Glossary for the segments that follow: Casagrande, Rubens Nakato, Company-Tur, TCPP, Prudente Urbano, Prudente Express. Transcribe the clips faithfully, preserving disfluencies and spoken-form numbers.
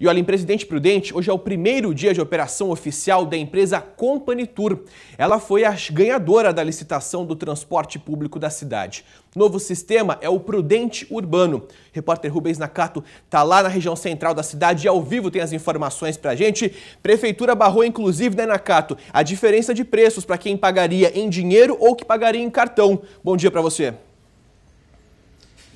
E olha, em Presidente Prudente, hoje é o primeiro dia de operação oficial da empresa Company-Tur. Ela foi a ganhadora da licitação do transporte público da cidade. O novo sistema é o Prudente Urbano. O repórter Rubens Nakato está lá na região central da cidade e ao vivo tem as informações para a gente. Prefeitura barrou, inclusive, né, Nakato, a diferença de preços para quem pagaria em dinheiro ou que pagaria em cartão. Bom dia para você.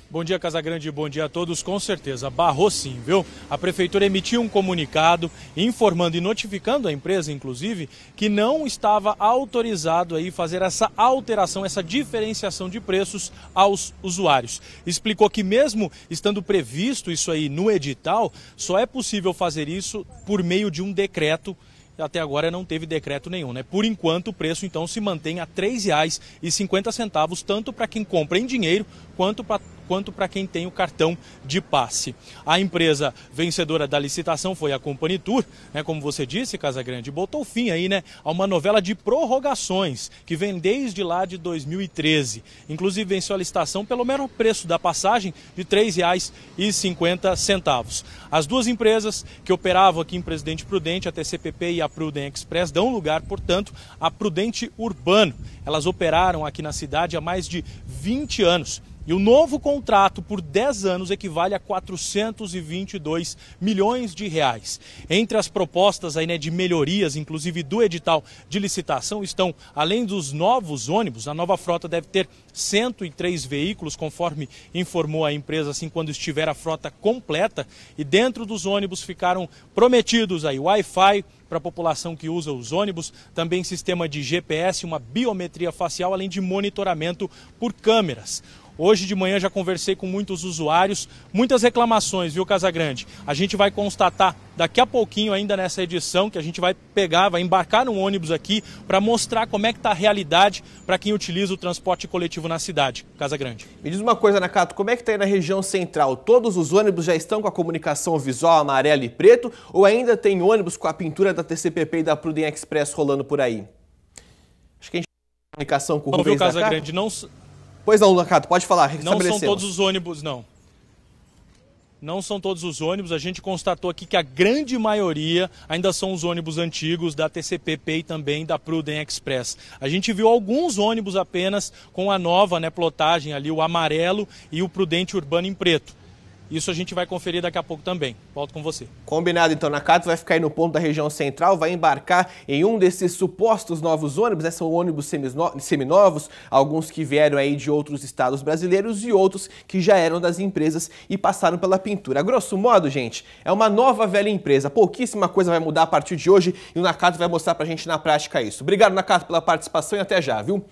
Bom dia, Casagrande, bom dia a todos. Com certeza, barrou sim, viu? A prefeitura emitiu um comunicado informando e notificando a empresa, inclusive, que não estava autorizado aí fazer essa alteração, essa diferenciação de preços aos usuários. Explicou que mesmo estando previsto isso aí no edital, só é possível fazer isso por meio de um decreto. Até agora não teve decreto nenhum, né? Por enquanto o preço então se mantém a três reais e cinquenta centavos, tanto para quem compra em dinheiro quanto para quanto para quem tem o cartão de passe. A empresa vencedora da licitação foi a Company-Tur, né? Como você disse, Casagrande, botou fim aí, né, a uma novela de prorrogações que vem desde lá de dois mil e treze. Inclusive venceu a licitação pelo mero preço da passagem de três reais e cinquenta centavos. As duas empresas que operavam aqui em Presidente Prudente, a T C P P e a Prudente Express, dão lugar, portanto, a Prudente Urbano. Elas operaram aqui na cidade há mais de vinte anos. E o novo contrato por dez anos equivale a quatrocentos e vinte e dois milhões de reais. Entre as propostas aí, né, de melhorias, inclusive do edital de licitação, estão, além dos novos ônibus, a nova frota deve ter cento e três veículos, conforme informou a empresa, assim, quando estiver a frota completa. E dentro dos ônibus ficaram prometidos aí Wi-Fi para a população que usa os ônibus, também sistema de G P S, uma biometria facial, além de monitoramento por câmeras. Hoje de manhã já conversei com muitos usuários, muitas reclamações, viu, Casagrande? A gente vai constatar daqui a pouquinho ainda nessa edição, que a gente vai pegar, vai embarcar num ônibus aqui para mostrar como é que está a realidade para quem utiliza o transporte coletivo na cidade, Casagrande. Me diz uma coisa, Nakato, como é que está aí na região central? Todos os ônibus já estão com a comunicação visual amarelo e preto ou ainda tem ônibus com a pintura da T C P P e da Prudente Express rolando por aí? Acho que a gente tem comunicação com o Rubens Nakato. Casagrande, não... Pois não, Nakato, pode falar. Não são todos os ônibus, não. Não são todos os ônibus, a gente constatou aqui que a grande maioria ainda são os ônibus antigos da T C P P e também da Prudente Express. A gente viu alguns ônibus apenas com a nova, né, plotagem ali, o amarelo e o Prudente Urbano em preto. Isso a gente vai conferir daqui a pouco também. Volto com você. Combinado, então. Nakato vai ficar aí no ponto da região central, vai embarcar em um desses supostos novos ônibus, né? São ônibus seminovos, alguns que vieram aí de outros estados brasileiros e outros que já eram das empresas e passaram pela pintura. A grosso modo, gente, é uma nova velha empresa. Pouquíssima coisa vai mudar a partir de hoje e o Nakato vai mostrar pra gente na prática isso. Obrigado, Nakato, pela participação e até já, viu?